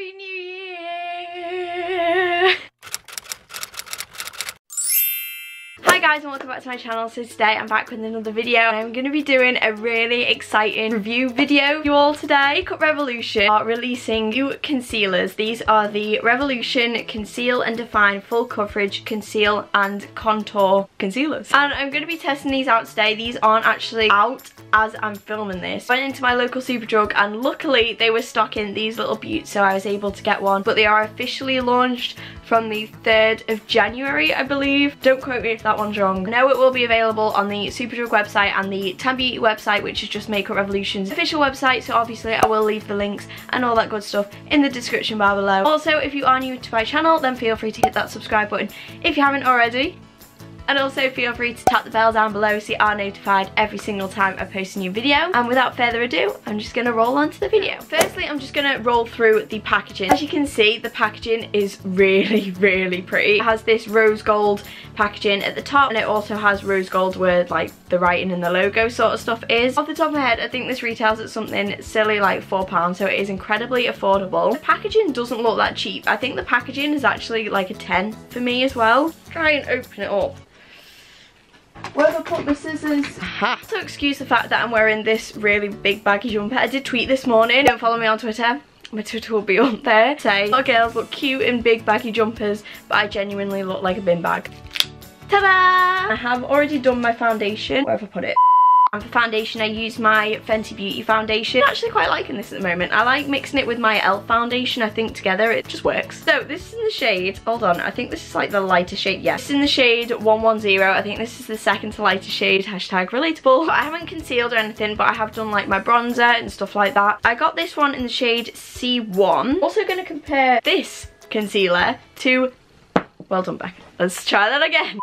Happy New Year! Hi guys and welcome back to my channel. So today I'm back with another video and I'm going to be doing a really exciting review video for you all today. Makeup Revolution are releasing new concealers. These are the Revolution Conceal and Define Full Coverage Conceal and Contour Concealers. And I'm going to be testing these out today. These aren't actually out as I'm filming this. Went into my local Superdrug and luckily they were stocking these little beauts, so I was able to get one. But they are officially launched from the 3rd of January, I believe. Don't quote me if that one's wrong. I know it will be available on the Superdrug website and the Tan Beauty website, which is just Makeup Revolution's official website, so obviously I will leave the links and all that good stuff in the description bar below. Also, if you are new to my channel, then feel free to hit that subscribe button if you haven't already. And also feel free to tap the bell down below so you are notified every single time I post a new video. And without further ado, I'm just going to roll on to the video. Firstly, I'm just going to roll through the packaging. As you can see, the packaging is really pretty. It has this rose gold packaging at the top, and it also has rose gold where like the writing and the logo sort of stuff is. Off the top of my head, I think this retails at something silly like £4, so it is incredibly affordable. The packaging doesn't look that cheap. I think the packaging is actually like a 10 for me as well. Let's try and open it up. Where have I put my scissors? Aha. So excuse the fact that I'm wearing this really big baggy jumper. I did tweet this morning. Don't follow me on Twitter. My Twitter will be up there. Say, a lot of girls look cute in big baggy jumpers, but I genuinely look like a bin bag. Ta-da! I have already done my foundation. Where have I put it? And for foundation, I use my Fenty Beauty foundation. I'm actually quite liking this at the moment. I like mixing it with my Elf foundation. I think together it just works. So this is in the shade, hold on, I think this is like the lighter shade, yes. This is in the shade 110. I think this is the second to lighter shade, hashtag relatable. I haven't concealed or anything, but I have done like my bronzer and stuff like that. I got this one in the shade C1. Also going to compare this concealer to, well done Becca. Let's try that again.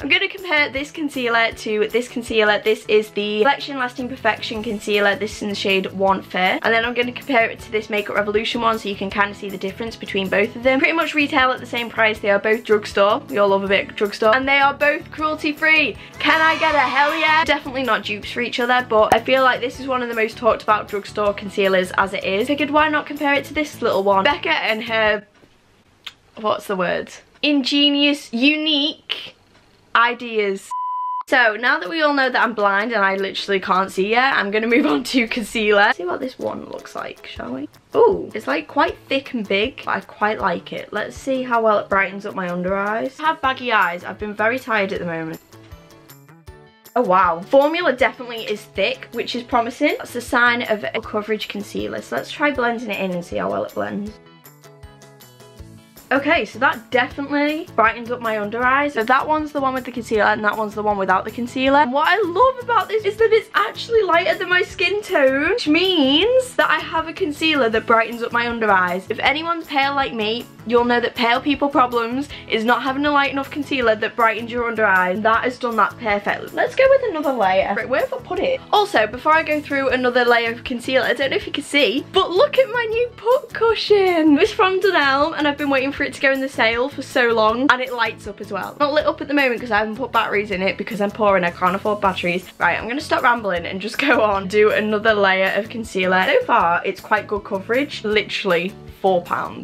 I'm going to compare this concealer to this concealer. This is the Collection Lasting Perfection concealer. This is in the shade 1 Fair. And then I'm going to compare it to this Makeup Revolution one so you can kind of see the difference between both of them. Pretty much retail at the same price. They are both drugstore. We all love a bit of drugstore. And they are both cruelty free. Can I get a hell yeah? Definitely not dupes for each other, but I feel like this is one of the most talked about drugstore concealers as it is. Figured why not compare it to this little one. Becca and her, what's the word? Ingenious, unique ideas. So now that we all know that I'm blind and I literally can't see yet, I'm gonna move on to concealer. See what this one looks like, shall we? Oh, it's like quite thick and big. I quite like it. Let's see how well it brightens up my under eyes. I have baggy eyes. I've been very tired at the moment. Oh wow. Formula definitely is thick, which is promising. That's a sign of a coverage concealer. So let's try blending it in and see how well it blends. Okay, so that definitely brightens up my under eyes. So that one's the one with the concealer and that one's the one without the concealer. And what I love about this is that it's actually lighter than my skin tone, which means that I have a concealer that brightens up my under eyes. If anyone's pale like me, you'll know that pale people problems is not having a light enough concealer that brightens your under eye. That has done that perfectly. Let's go with another layer. Where have I put it? Also, before I go through another layer of concealer, I don't know if you can see, but look at my new pup cushion. It's from Dunelm and I've been waiting for it to go in the sale for so long, and it lights up as well. Not lit up at the moment because I haven't put batteries in it because I'm poor and I can't afford batteries. Right, I'm going to stop rambling and just go on do another layer of concealer. So far, it's quite good coverage. Literally £4. I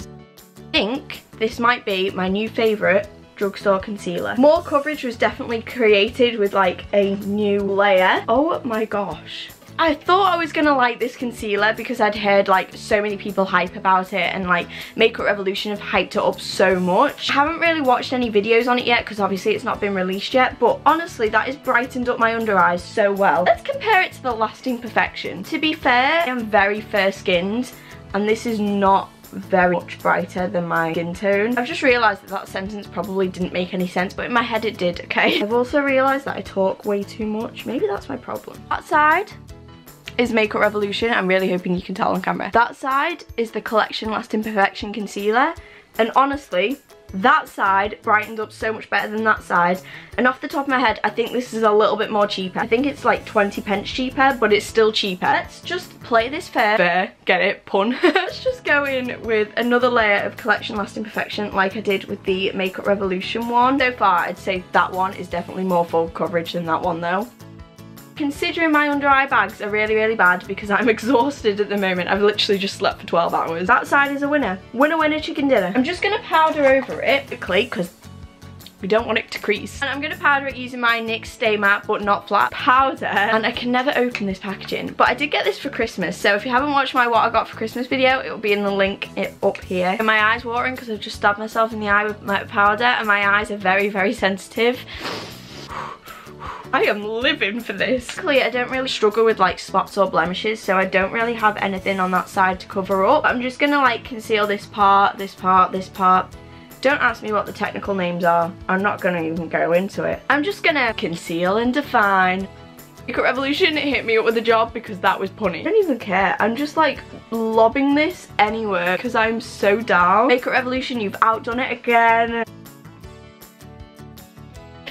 think this might be my new favourite drugstore concealer. More coverage was definitely created with like a new layer. Oh my gosh. I thought I was gonna like this concealer because I'd heard like so many people hype about it, and like Makeup Revolution have hyped it up so much. I haven't really watched any videos on it yet because obviously it's not been released yet, but honestly that has brightened up my under eyes so well. Let's compare it to the Lasting Perfection. To be fair, I am very fair skinned and this is not very much brighter than my skin tone. I've just realised that that sentence probably didn't make any sense, but in my head it did, okay? I've also realised that I talk way too much. Maybe that's my problem. That side is Makeup Revolution. I'm really hoping you can tell on camera. That side is the Collection Lasting Perfection Concealer, and honestly, that side brightened up so much better than that side. And off the top of my head, I think this is a little bit more cheaper. I think it's like 20 pence cheaper, but it's still cheaper. Let's just play this fair, get it, pun. Let's just go in with another layer of Collection Lasting Perfection like I did with the Makeup Revolution one. So far, I'd say that one is definitely more full coverage than that one though. Considering my under eye bags are really bad because I'm exhausted at the moment. I've literally just slept for 12 hours. That side is a winner. Winner chicken dinner. I'm just gonna powder over it quickly because we don't want it to crease. And I'm gonna powder it using my NYX Stay Matte but not flat powder. And I can never open this packaging. But I did get this for Christmas. So if you haven't watched my what I got for Christmas video, it will be in the link up here. And my eye's watering because I've just stabbed myself in the eye with my powder. And my eyes are very sensitive. I am living for this. Luckily, I don't really struggle with like spots or blemishes, so I don't really have anything on that side to cover up. I'm just gonna like conceal this part, this part, this part. Don't ask me what the technical names are. I'm not gonna even go into it. I'm just gonna conceal and define. Makeup Revolution hit me up with a job because that was punny. I don't even care. I'm just like lobbing this anywhere because I'm so down. Makeup Revolution, you've outdone it again.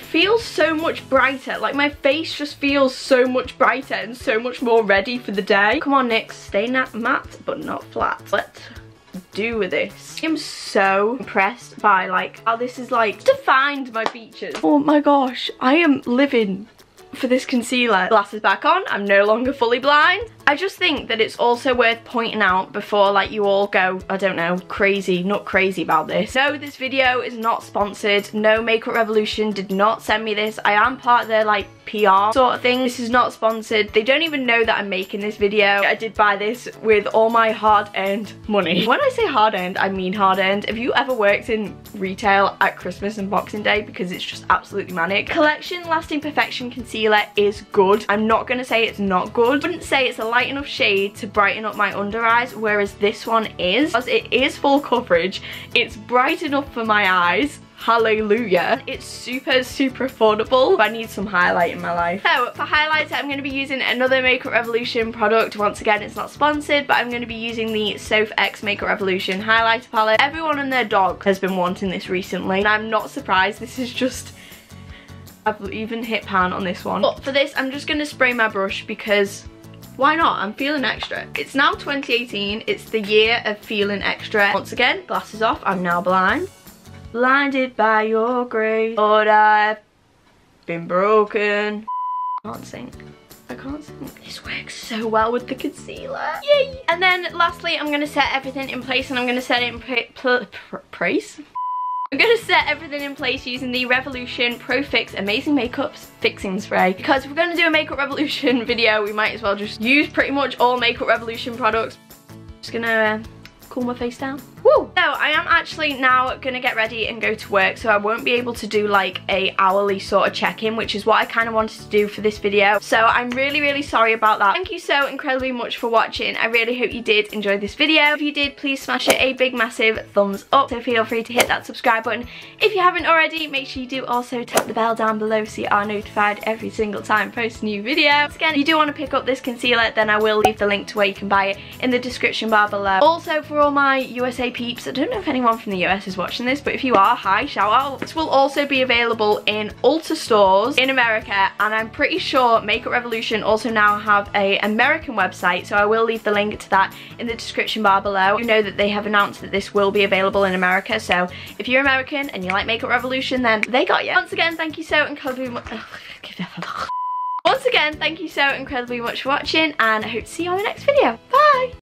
Feels so much brighter, like my face just feels so much brighter and so much more ready for the day. Come on NYX, stay matte but not flat. Let's do with this. I'm so impressed by like how this is like defined my features. Oh my gosh, I am living for this concealer. Glasses back on, I'm no longer fully blind. I just think that it's also worth pointing out before like you all go, I don't know, crazy, not crazy about this. No, this video is not sponsored. No, Makeup Revolution did not send me this. I am part of their like PR sort of thing. This is not sponsored. They don't even know that I'm making this video. I did buy this with all my hard-earned money. When I say hard-earned, I mean hard-earned. Have you ever worked in retail at Christmas and Boxing Day? Because it's just absolutely manic. Collection Lasting Perfection Concealer is good. I'm not going to say it's not good. I wouldn't say it's a light enough shade to brighten up my under eyes, whereas this one is. Because it is full coverage, it's bright enough for my eyes. Hallelujah. It's super affordable. I need some highlight in my life. So for highlighter, I'm going to be using another Makeup Revolution product. Once again, it's not sponsored, but I'm going to be using the Soph x Makeup Revolution highlighter palette. Everyone and their dog has been wanting this recently, and I'm not surprised. This is just, I've even hit pan on this one. But for this, I'm just going to spray my brush because why not? I'm feeling extra. It's now 2018. It's the year of feeling extra. Once again, glasses off. I'm now blind. Blinded by your grace. Lord, I've been broken. Can't sing. I can't sing. This works so well with the concealer. Yay! And then lastly, I'm going to set everything in place, and I'm going to set it in place? I'm going to set everything in place using the Revolution Pro Fix Amazing Makeup Fixing Spray. Because if we're going to do a Makeup Revolution video, we might as well just use pretty much all Makeup Revolution products. Just going to cool my face down. Woo! So I am actually now going to get ready and go to work. So I won't be able to do like an hourly sort of check-in, which is what I kind of wanted to do for this video. So I'm really sorry about that. Thank you so incredibly much for watching. I really hope you did enjoy this video. If you did, please smash it a big massive thumbs up. So feel free to hit that subscribe button. If you haven't already, make sure you do also tap the bell down below so you are notified every single time I post a new video. Once again, if you do want to pick up this concealer, then I will leave the link to where you can buy it in the description bar below. Also, for all my USA peeps, I don't know if anyone from the US is watching this, but if you are, hi, shout out. This will also be available in Ulta stores in America, and I'm pretty sure Makeup Revolution also now have an American website, so I will leave the link to that in the description bar below. You know that they have announced that this will be available in America, so if you're American and you like Makeup Revolution, then they got you. Once again, thank you so incredibly much. Once again, thank you so incredibly much for watching, and I hope to see you on the next video. Bye!